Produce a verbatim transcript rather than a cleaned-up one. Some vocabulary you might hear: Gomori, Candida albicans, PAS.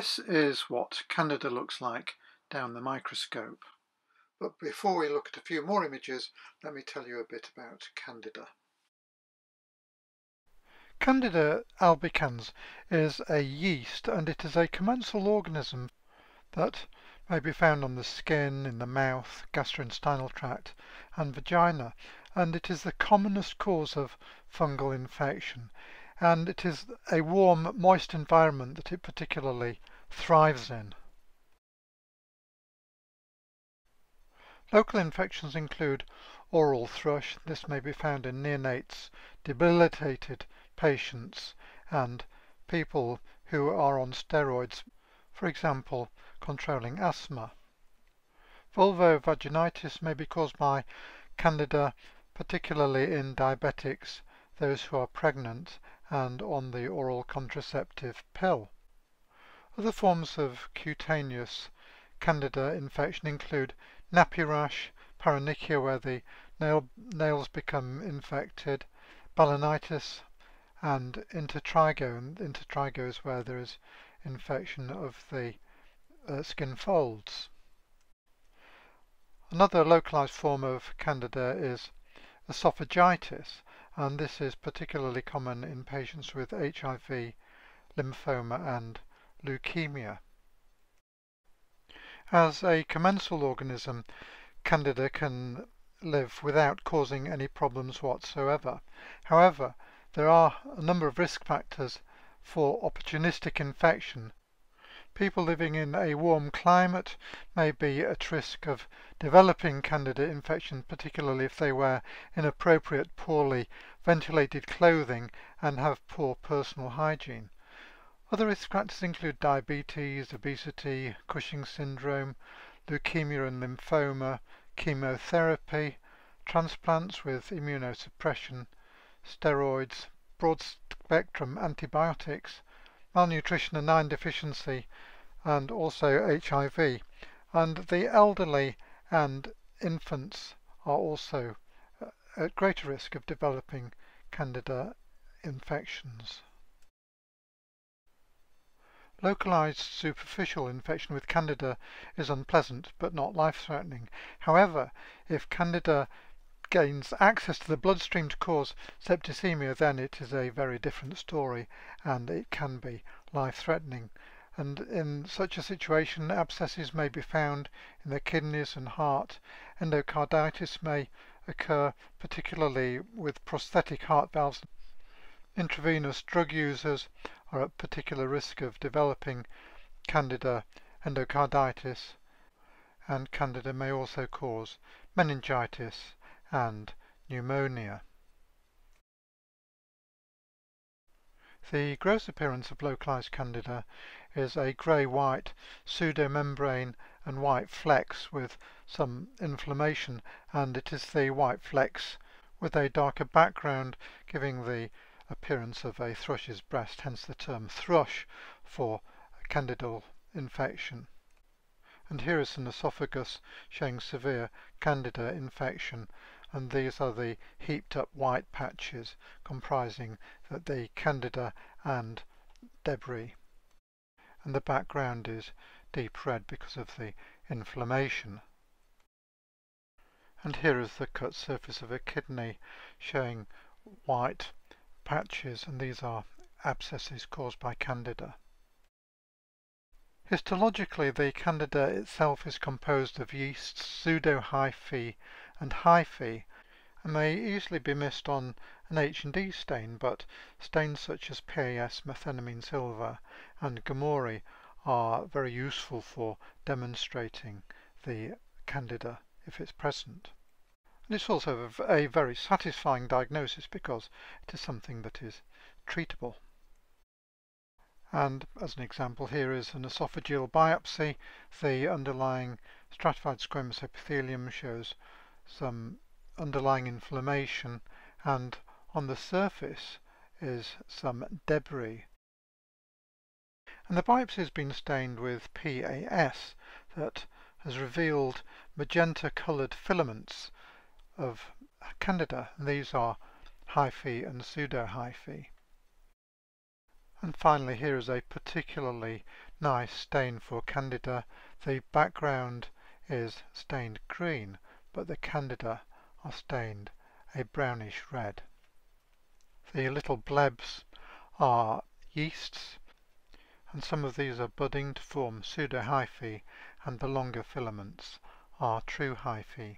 This is what Candida looks like down the microscope. But before we look at a few more images, let me tell you a bit about Candida. Candida albicans is a yeast, and it is a commensal organism that may be found on the skin, in the mouth, gastrointestinal tract and vagina, and it is the commonest cause of fungal infection, and it is a warm, moist environment that it particularly thrives in. Local infections include oral thrush. This may be found in neonates, debilitated patients and people who are on steroids, for example controlling asthma. Vulvovaginitis may be caused by Candida, particularly in diabetics, those who are pregnant and on the oral contraceptive pill. Other forms of cutaneous Candida infection include nappy rash, paronychia where the nail, nails become infected, balanitis, and intertrigo, and intertrigo is where there is infection of the uh, skin folds. Another localized form of Candida is esophagitis, and this is particularly common in patients with H I V, lymphoma and leukemia. As a commensal organism, Candida can live without causing any problems whatsoever. However, there are a number of risk factors for opportunistic infection. People living in a warm climate may be at risk of developing Candida infection, particularly if they wear inappropriate, poorly ventilated clothing and have poor personal hygiene. Other risk factors include diabetes, obesity, Cushing's syndrome, leukemia and lymphoma, chemotherapy, transplants with immunosuppression, steroids, broad-spectrum antibiotics, malnutrition and iron deficiency, and also H I V. And the elderly and infants are also at greater risk of developing Candida infections. Localized superficial infection with Candida is unpleasant but not life-threatening. However, if Candida gains access to the bloodstream to cause septicemia, then it is a very different story and it can be life-threatening. And in such a situation, abscesses may be found in the kidneys and heart. Endocarditis may occur, particularly with prosthetic heart valves. Intravenous drug users are at particular risk of developing Candida endocarditis, and Candida may also cause meningitis and pneumonia. The gross appearance of localized Candida is a grey-white pseudomembrane and white flecks with some inflammation, and it is the white flecks with a darker background giving the appearance of a thrush's breast, hence the term thrush for candidal infection. And here is an esophagus showing severe Candida infection, and these are the heaped up white patches comprising the Candida and debris. And the background is deep red because of the inflammation. And here is the cut surface of a kidney showing white patches, and these are abscesses caused by Candida. Histologically, the Candida itself is composed of yeasts, pseudohyphae and hyphae, and may easily be missed on an H and D stain, but stains such as P A S, methenamine silver and Gomori are very useful for demonstrating the Candida if it's present. It's also a very satisfying diagnosis because it is something that is treatable. And as an example, here is an esophageal biopsy. The underlying stratified squamous epithelium shows some underlying inflammation, and on the surface is some debris. And the biopsy has been stained with P A S that has revealed magenta-coloured filaments of Candida, and these are hyphae and pseudohyphae. And finally, here is a particularly nice stain for Candida. The background is stained green, but the Candida are stained a brownish red. The little blebs are yeasts, and some of these are budding to form pseudohyphae, and the longer filaments are true hyphae.